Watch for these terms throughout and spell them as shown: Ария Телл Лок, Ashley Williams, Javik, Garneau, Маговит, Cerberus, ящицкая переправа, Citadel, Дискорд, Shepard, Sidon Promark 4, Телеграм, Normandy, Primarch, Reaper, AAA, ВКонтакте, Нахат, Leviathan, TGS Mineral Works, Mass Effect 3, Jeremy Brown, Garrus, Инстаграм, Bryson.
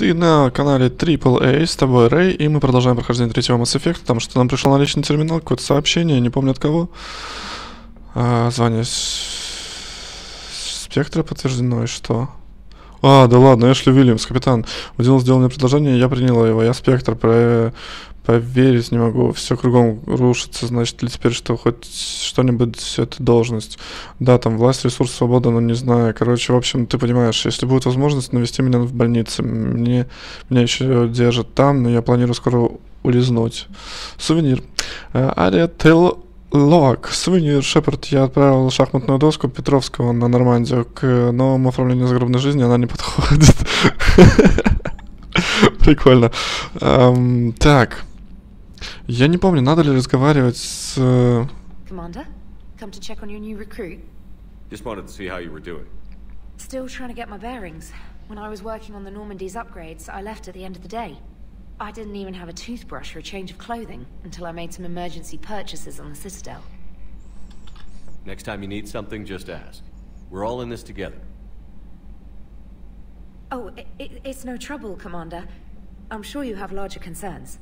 Ты на канале AAA, с тобой Рэй, и мы продолжаем прохождение третьего Mass Effect, потому что нам пришел на личный терминал какое-то сообщение, не помню от кого. Звание спектра подтверждено, и что? А, да ладно, Эшли Уильямс, капитан. Удивил, сделал мне предложение, я приняла его, я спектр, поверить не могу, все кругом рушится, значит ли теперь, что хоть что-нибудь это должность? Да, там власть, ресурс, свобода, но не знаю, короче, в общем, ты понимаешь, если будет возможность, навести меня в больнице, меня еще держат там, но я планирую скоро улизнуть. Сувенир. Ария Телл Лок, сувенир Шепард, я отправил шахматную доску Петровского на Нормандию, к новому оформлению загробной жизни она не подходит. Прикольно. Так. Я не помню, надо ли разговаривать с... Commander, come to check on your new recruit. Just wanted to see how you were doing. Still trying to get my bearings. When I was working on the Normandy's upgrades, I left at the end of the day. I didn't even have a toothbrush or a change of clothing until I made some emergency purchases on the Citadel. Next time you need something, just ask. We're all in this together. Oh, it's no trouble, Commander. I'm sure you have larger concerns.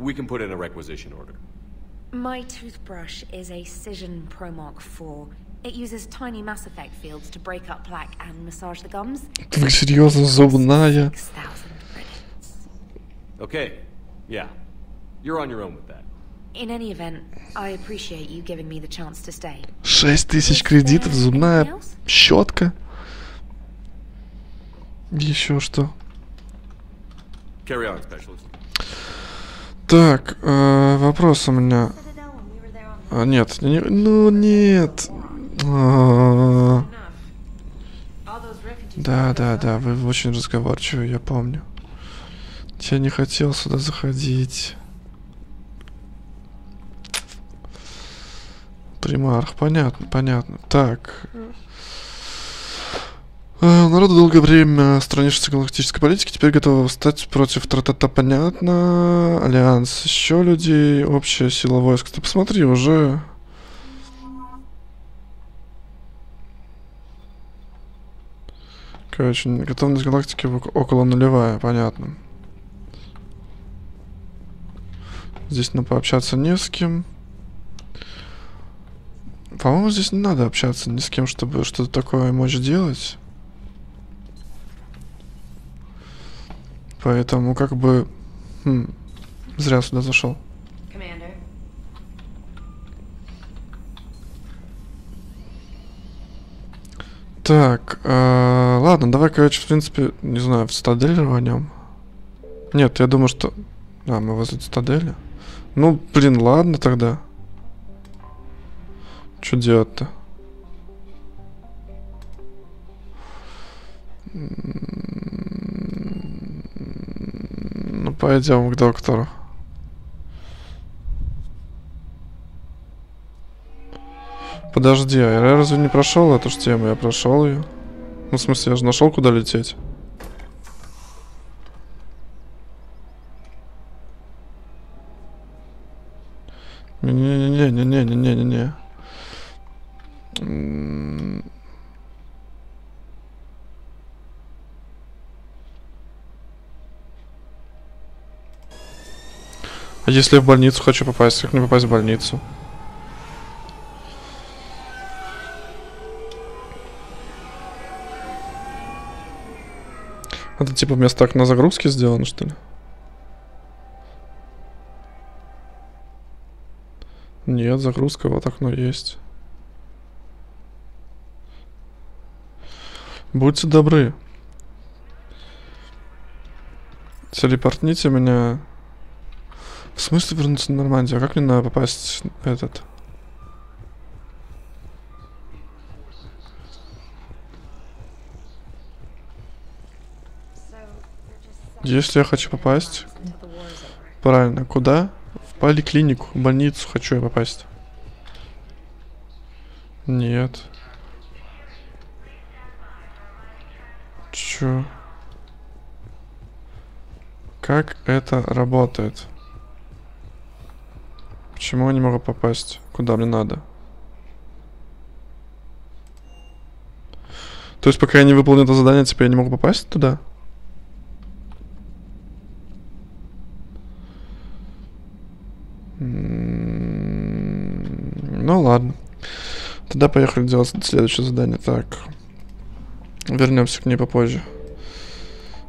We can put in a requisition order. My toothbrush is a Sidon Promark 4. It uses tiny Mass Effect fields to break up plaque and massage the gums. Okay, yeah. You're on your own with that. In any event, I appreciate you giving me the chance to stay. 6000 кредитов, зубная щетка. Еще что? Carry on, specialist. Так, вопрос у меня. Нет, ну нет. Да, вы очень разговорчивый, я помню. Я не хотел сюда заходить. Примарх, понятно, понятно. Так. Народу долгое время странишься галактической политики, теперь готовы встать против тра-та-та, понятно. Альянс, еще людей, общая сила войск. Ты посмотри, уже... Короче, готовность галактики около нулевая, понятно. Здесь надо пообщаться не с кем. По-моему, здесь не надо общаться ни с кем, чтобы что-то такое мочь делать. Поэтому как бы... зря сюда зашел. Так, ладно, давай, короче, в принципе, не знаю, в Цитадель рванем. Нет, я думаю, что... А, мы возле Цитадели. Ну, блин, ладно тогда. Что делать-то? Ну, пойдем к доктору. Подожди, а я разве не прошел эту же тему? Я прошел ее. Ну, в смысле, я же нашел, куда лететь. Не-не-не-не-не-не-не-не-не. А если я в больницу хочу попасть, как мне попасть в больницу? Это типа вместо окна загрузки сделано, что ли? Нет, загрузка, вот окно есть. Будьте добры. Телепортните меня. В смысле вернуться на Нормандию? А как мне надо попасть этот? Если я хочу попасть... Правильно, куда? В поликлинику, в больницу хочу я попасть. Нет. Чё? Как это работает? Почему я не могу попасть? Куда мне надо? То есть, пока я не выполню это задание, теперь я не могу попасть туда? Ну ладно. Тогда поехали делать следующее задание. Так. Вернемся к ней попозже.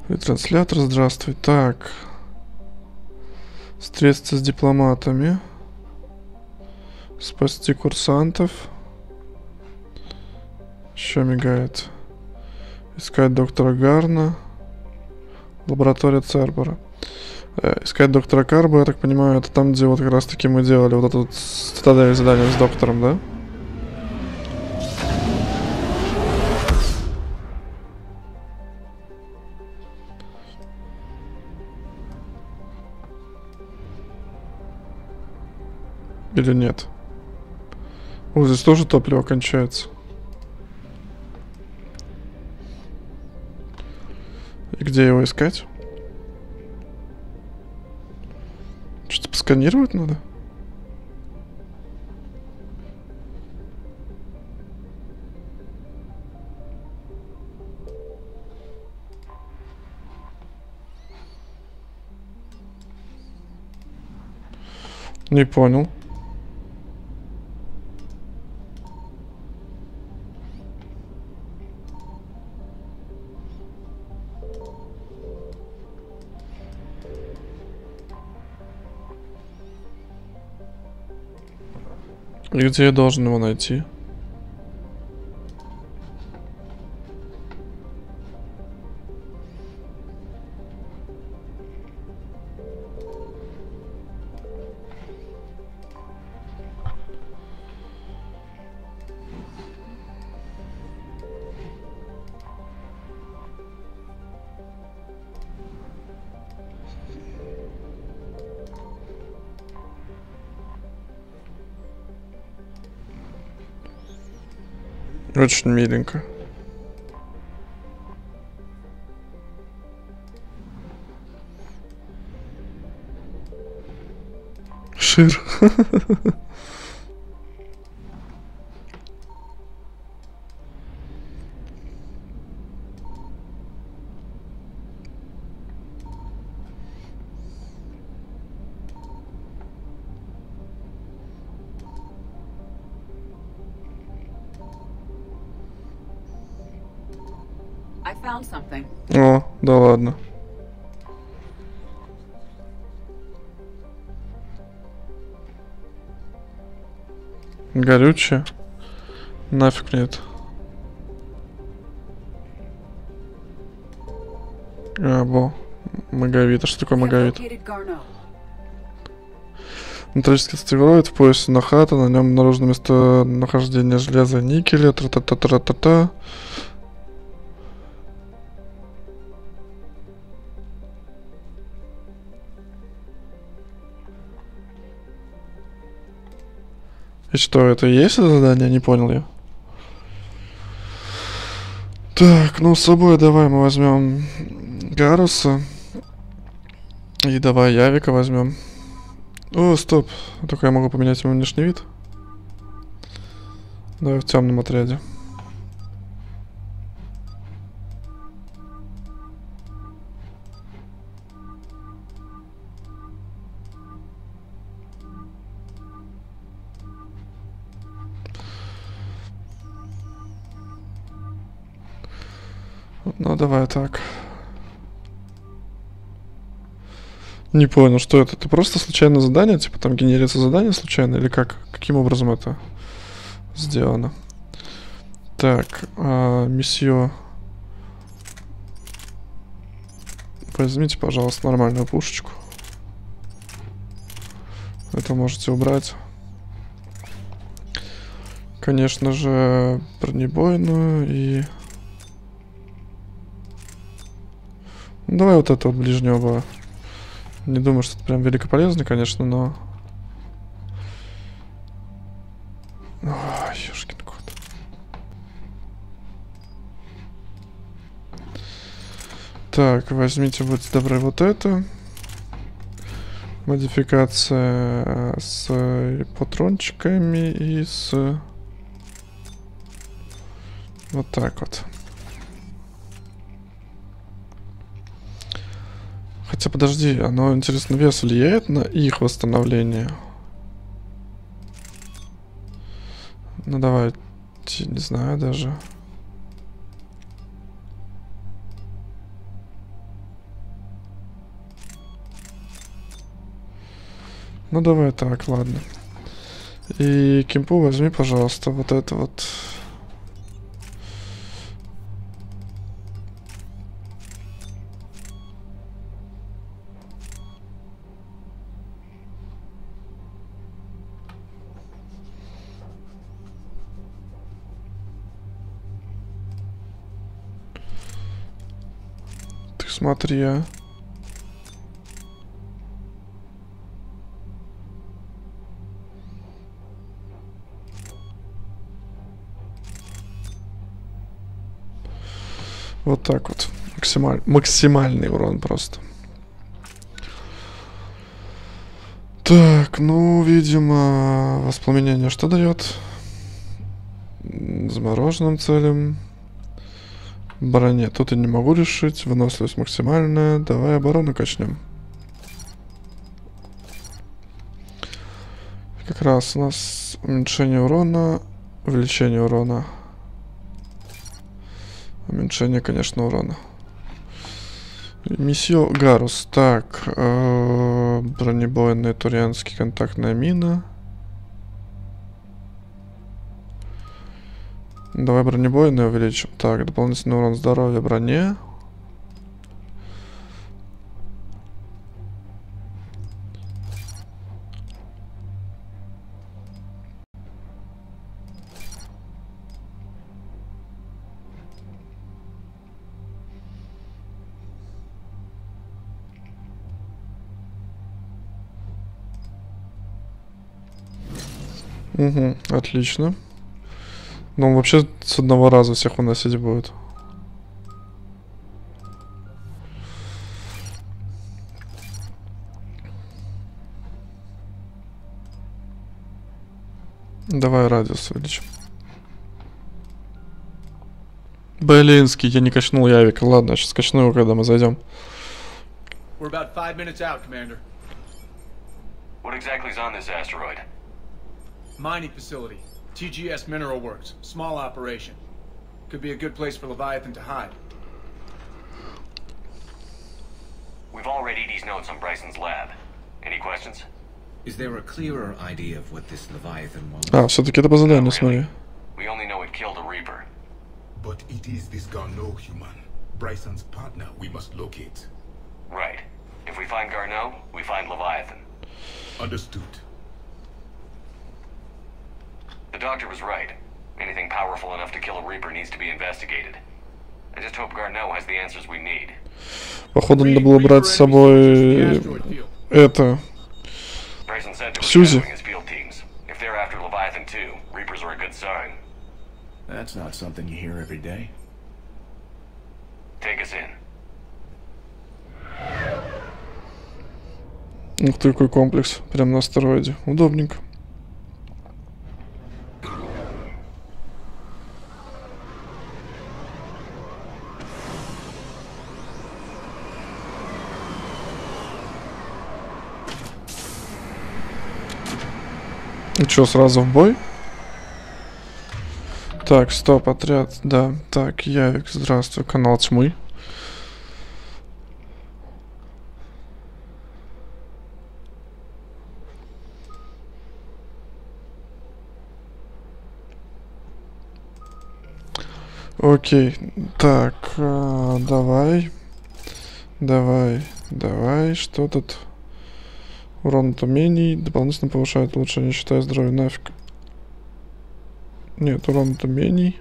И транслятор, здравствуй. Так. Встретиться с дипломатами. Спасти курсантов. Еще мигает. Искать доктора Гарна. Лаборатория Цербера. Искать доктора Карба, я так понимаю, это там, где вот как раз таки мы делали вот это вот задание с доктором, да? Или нет? О, здесь тоже топливо кончается. И где его искать? Что-то посканировать надо? Не понял. И где я должен его найти? Очень миленько. Шир. О, да ладно. Горючее? Нафиг нет. Бо. Маговит. А что такое маговит? Металлический астероид в поясе Нахата. На нем обнаружено местонахождение железа и никеля. Тра-та-та-та-та-та. И что, это и есть это задание? Не понял я. Так, ну с собой давай мы возьмем Гарруса. И давай Явика возьмем. О, стоп. Только я могу поменять ему внешний вид. Давай в темном отряде. Ну давай так. Не понял, что это? Это просто случайное задание? Типа там генерится задание случайно? Или как? Каким образом это сделано? Так, месье. Возьмите, пожалуйста, нормальную пушечку. Это можете убрать. Конечно же, бронебойную и... Давай вот этого ближнего. Не думаю, что это прям великополезно, конечно, но... Ой, ёшкин кот. Так, возьмите, будьте добры, вот это. Модификация с патрончиками и с... Вот так вот. Хотя подожди, оно интересно, вес влияет на их восстановление? Ну давай, не знаю даже. Ну давай так, ладно. И кемпу возьми, пожалуйста, вот это вот. Ты смотри, а. Вот так вот. Максимальный урон просто. Так, ну, видимо, воспламенение что дает? Замороженным целям. Броне. Тут я не могу решить. Выносливость максимальная. Давай оборону качнем. Как раз у нас уменьшение урона, увеличение урона. Уменьшение, конечно, урона. Месье Гаррус. Так. Бронебойная турианский контактная мина. Давай бронебойную увеличим. Так, дополнительный урон здоровья броне. Угу, отлично. Но он вообще с одного раза всех выносить будет. Давай радиус увеличим. Блинский, я не качнул Явика. Ладно, сейчас качну его, когда мы зайдем. Mining facility, TGS Mineral Works, small operation. Could be a good place for Leviathan to hide. We've already these notes on Bryson's lab. Any questions? Is there a clearer idea of what this Leviathan was? Ah, so таки это по заданию, смотри. We only know it killed a Reaper. But it is this Garneau human, Bryson's partner. We must locate. Right. If we find Garneau, we find Leviathan. Understood. The doctor was right. Anything powerful enough to kill a Reaper needs to be investigated. I just hope Garneau has the answers we need. Походу надо было брать с собой это. Сьюзи. If they're after Leviathan 2, Reapers are a good sign. That's not something you hear every day. Take us in. Ух ты, какой комплекс, прям на астероиде, удобненько. И чё, сразу в бой? Так, стоп, отряд, да. Так, Явик, здравствуй, канал тьмы. Окей, так, давай, что тут? Урон от умений дополнительно повышает улучшение, не считая здоровья, нафиг. Нет, урон от умений.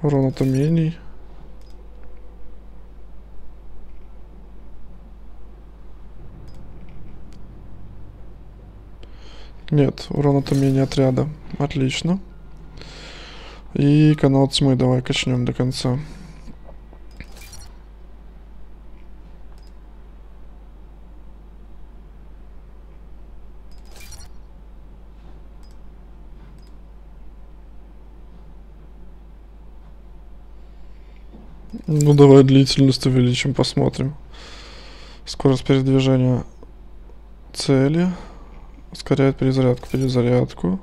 Урон от умений. Нет, урон от умений отряда. Отлично. И канал тьмы давай качнем до конца. Ну давай длительность увеличим, посмотрим. Скорость передвижения цели. Ускоряет перезарядку.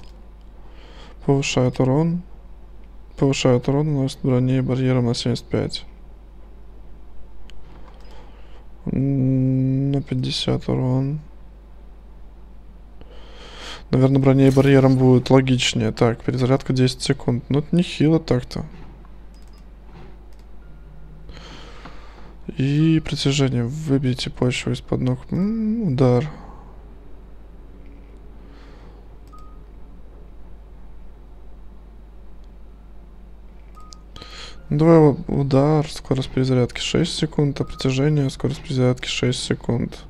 Повышает урон. Наносит броне и барьером на 75. На 50 урон. Наверное, броне и барьером будет логичнее. Так, перезарядка 10 секунд. Ну, это нехило так-то. И притяжение. Выбейте почву из-под ног. Удар. Давай удар, скорость перезарядки 6 секунд, а притяжение, скорость перезарядки 6 секунд.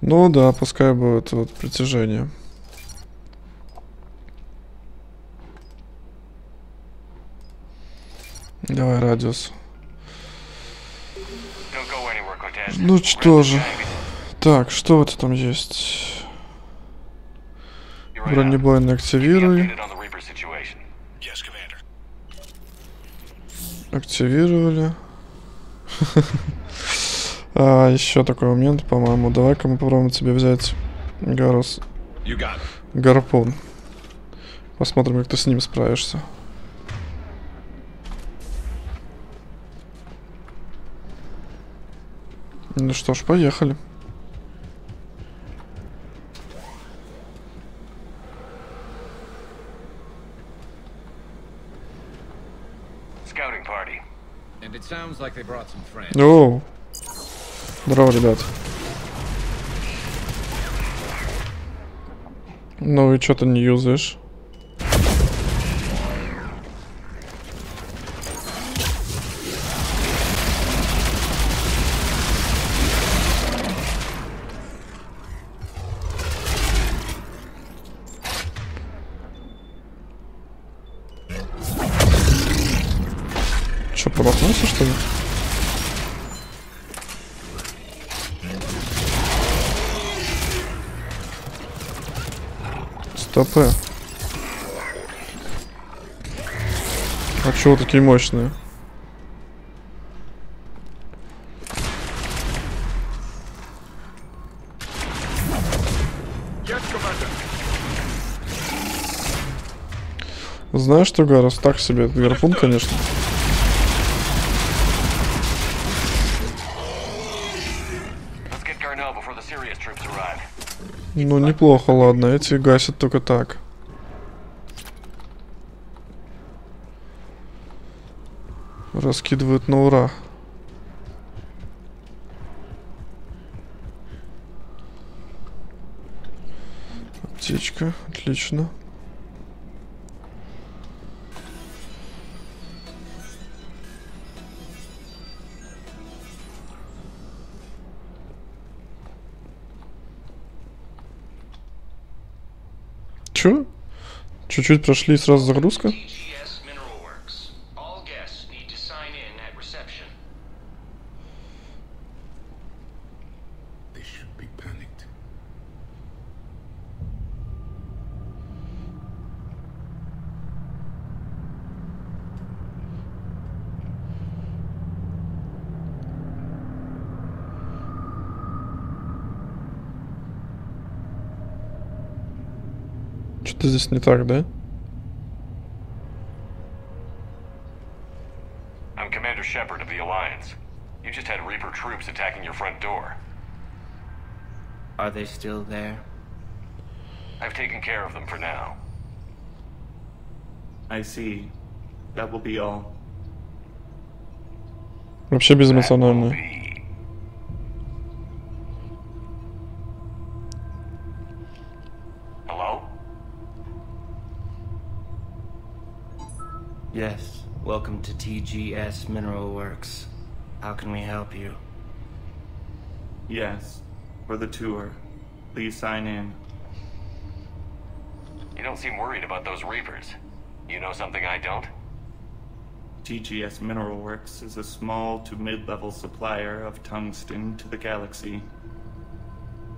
Ну да, пускай будет вот притяжение. Давай радиус. Ну что же. Так, что это там есть? Бронебойный активируй. Активировали. А, еще такой момент, по-моему. Давай-ка мы попробуем тебе взять Гаррус. Гарпун. Посмотрим, как ты с ним справишься. Ну что ж, поехали. Оу. Здорово, ребят. Ну и что ты не юзаешь? Промахнулся, что ли? Стопэ. А чего такие мощные? Знаешь что, Гаррус, так себе этот гарпун, конечно. Ну, неплохо, ладно, эти гасят только так. Раскидывают на ура. Аптечка, отлично. Чуть-чуть прошли и сразу загрузка. TGS Mineral Works. All guests need to sign in at reception. They should be panicked. Что-то здесь не так, да? I'm Commander Shepard of the Alliance. You just had Reaper troops attacking your front door. Are they still there? I've taken care of them for now. I see. That will be all. Вообще безэмоционально. Yes, welcome to TGS Mineral Works. How can we help you? Yes, for the tour. Please sign in. You don't seem worried about those Reapers. You know something I don't? TGS Mineral Works is a small to mid-level supplier of tungsten to the galaxy.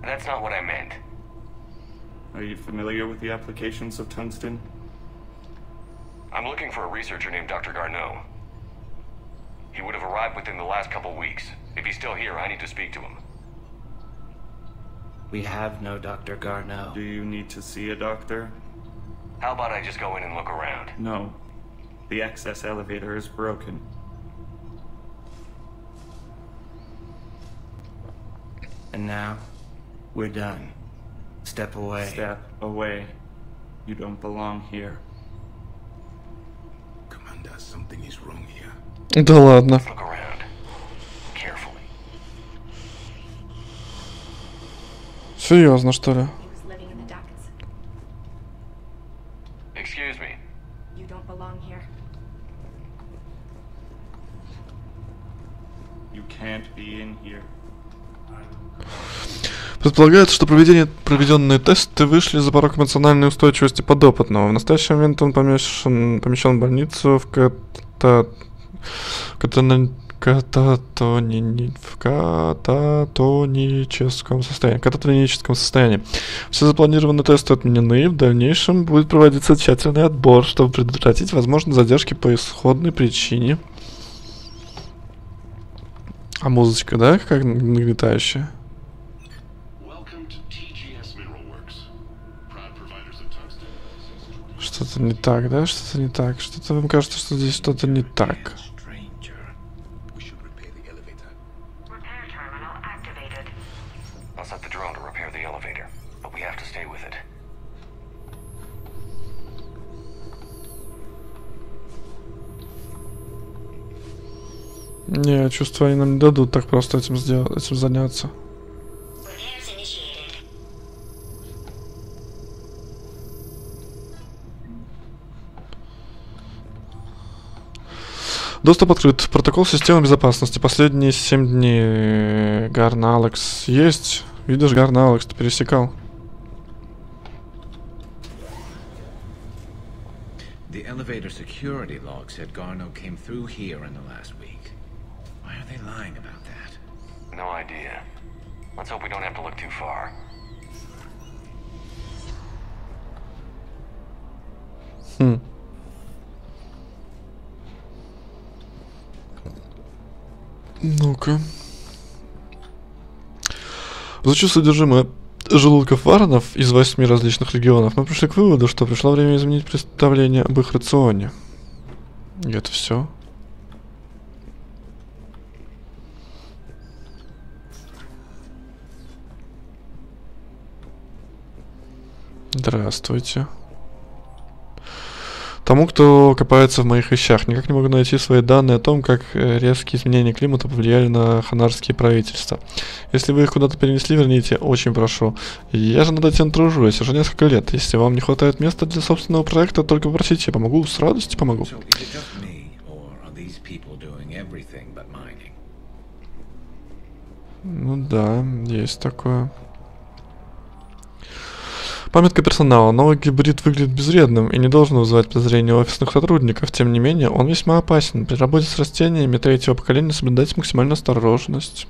That's not what I meant. Are you familiar with the applications of tungsten? I'm looking for a researcher named Dr. Garneau. He would have arrived within the last couple weeks. If he's still here, I need to speak to him. We have no Dr. Garneau. Do you need to see a doctor? How about I just go in and look around? No. The access elevator is broken. And now, we're done. Step away. Step away. You don't belong here. Commander, something is wrong here. Да ладно. Look around. Carefully. Серьезно, что ли? Excuse me. You don't belong here. You can't be in here. Предполагается, что проведенные тесты вышли за порог эмоциональной устойчивости подопытного. В настоящий момент он помещен в больницу в кататоническом состоянии. Все запланированные тесты отменены. В дальнейшем будет проводиться тщательный отбор, чтобы предотвратить возможные задержки по исходной причине. А музычка, да, как нагнетающая? Что-то не так, да? Что-то не так. Что-то вам кажется, что здесь что-то не так. Не, чувствую, они нам не дадут так просто этим заняться. Доступ открыт. Протокол системы безопасности. Последние 7 дней. Гарналекс есть. Видишь, Гарналекс, ты пересекал. The elevator security log said Garneau came through here in the last week. Why are they lying about that? No idea. Let's hope we don't have to look too far. Ну-ка. Изучив содержимое желудков варанов из 8 различных регионов, мы пришли к выводу, что пришло время изменить представление об их рационе. И это все. Здравствуйте. Тому, кто копается в моих вещах, никак не могу найти свои данные о том, как резкие изменения климата повлияли на ханарские правительства. Если вы их куда-то перенесли, верните, очень прошу. Я же над этим тружусь уже несколько лет. Если вам не хватает места для собственного проекта, только попросите, я помогу, с радостью помогу. Ну да, есть такое. Памятка персонала. Новый гибрид выглядит безвредным и не должен вызывать подозрения у офисных сотрудников. Тем не менее, он весьма опасен. При работе с растениями третьего поколения соблюдайте максимальную осторожность.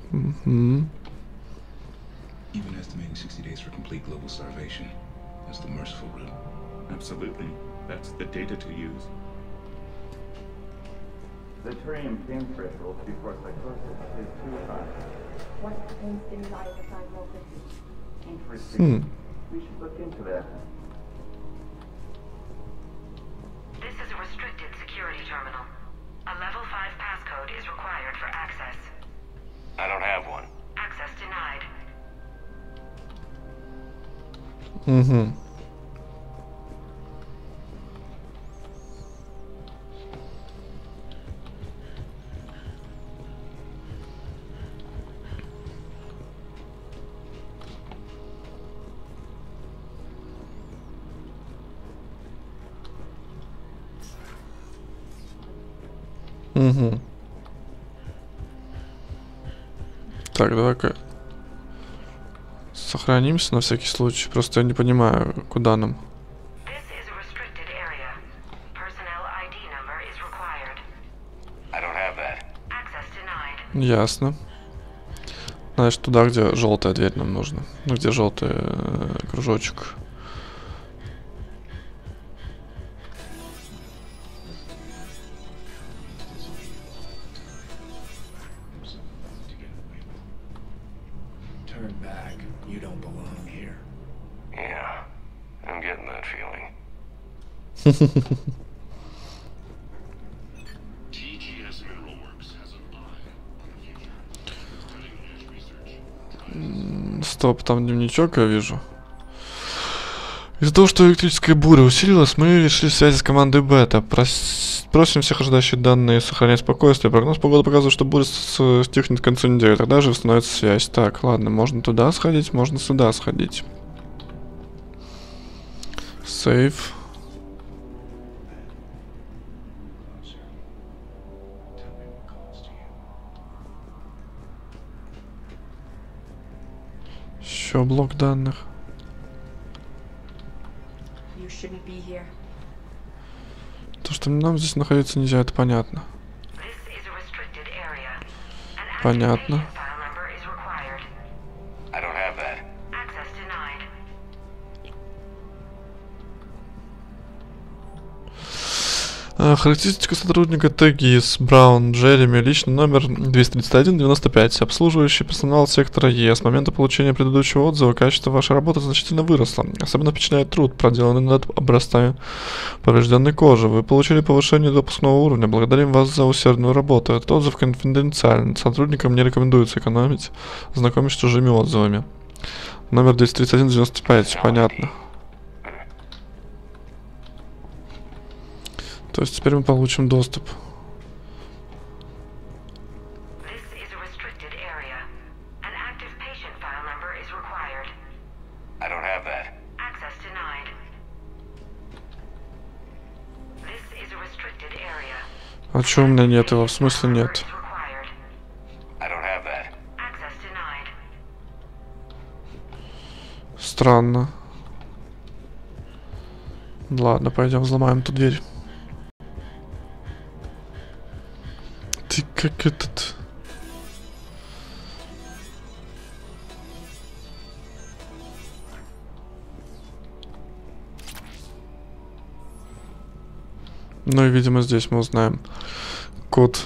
We should look into that. This is a restricted security terminal. A level 5 passcode is required for access. I don't have one. Access denied. Так, давай-ка сохранимся на всякий случай. Просто я не понимаю, куда нам. Ясно. Значит, туда, где желтая дверь нам нужна. Ну, где желтый кружочек. turn back, you don't belong here. Yeah, I'm getting that feeling. TGS Mineral Works has an eye on the future. Стоп, там дневничок я вижу. Из-за того, что электрическая буря усилилась, мы решили связи с командой Бета. Просим всех ожидающих данные сохранять спокойствие. Прогноз погоды показывает, что буря стихнет к концу недели. Тогда же восстановится связь. Так, ладно, можно туда сходить, можно сюда сходить. Сейв. Еще блок данных. То, что нам здесь находиться нельзя, это понятно. Понятно. Характеристика сотрудника Tegis Браун Джереми, личный номер 231-95. Обслуживающий персонал сектора Е. С момента получения предыдущего отзыва качество вашей работы значительно выросло. Особенно впечатляет труд, проделанный над образцами поврежденной кожи. Вы получили повышение допускного уровня. Благодарим вас за усердную работу. Этот отзыв конфиденциален. Сотрудникам не рекомендуется экономить, знакомить с чужими отзывами. Номер 231-95, понятно. То есть теперь мы получим доступ. А чё у меня нет его? В смысле нет? Странно. Ладно, пойдем взломаем эту дверь. Ты как этот... Ну и, видимо, здесь мы узнаем код.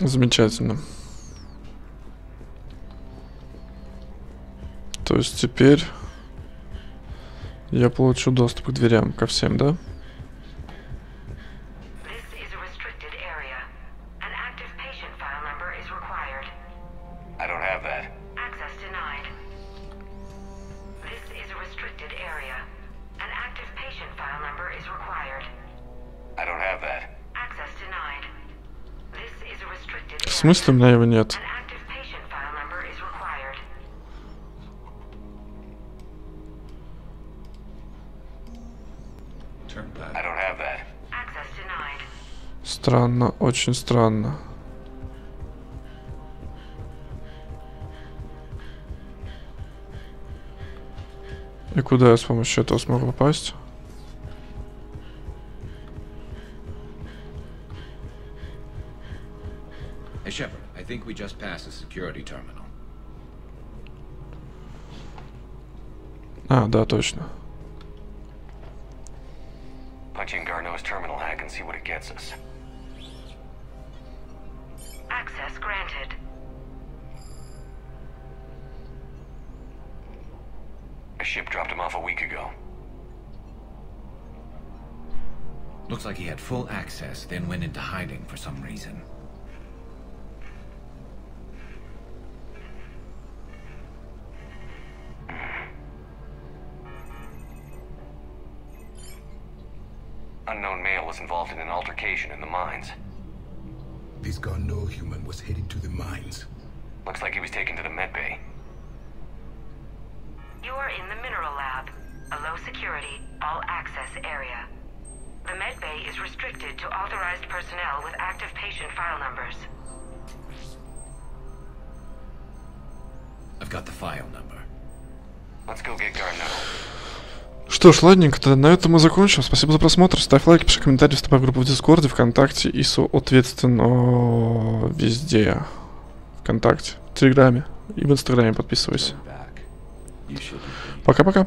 Замечательно. То есть теперь я получу доступ к дверям, ко всем, да? В смысле у меня его нет? Странно, очень странно. И куда я с помощью этого смог попасть? Shepard, I think we just passed a security terminal. А, да, точно. Punch in Garneau's terminal hack and see what it gets us. Access granted. A ship dropped him off a week ago. Looks like he had full access, then went into hiding for some reason. Unknown male was involved in an altercation in the mines. This Garneau human was headed to the mines. Looks like he was taken to the med bay. You are in the mineral lab, a low security got the file number. Let's go get Garneau. Что ж, ладненько-то, на этом мы закончим. Спасибо за просмотр, ставь лайки, пиши комментарии, вступай в группу в Дискорде, ВКонтакте и, соответственно, везде. ВКонтакте, в Телеграме и в Инстаграме подписывайся. Пока-пока.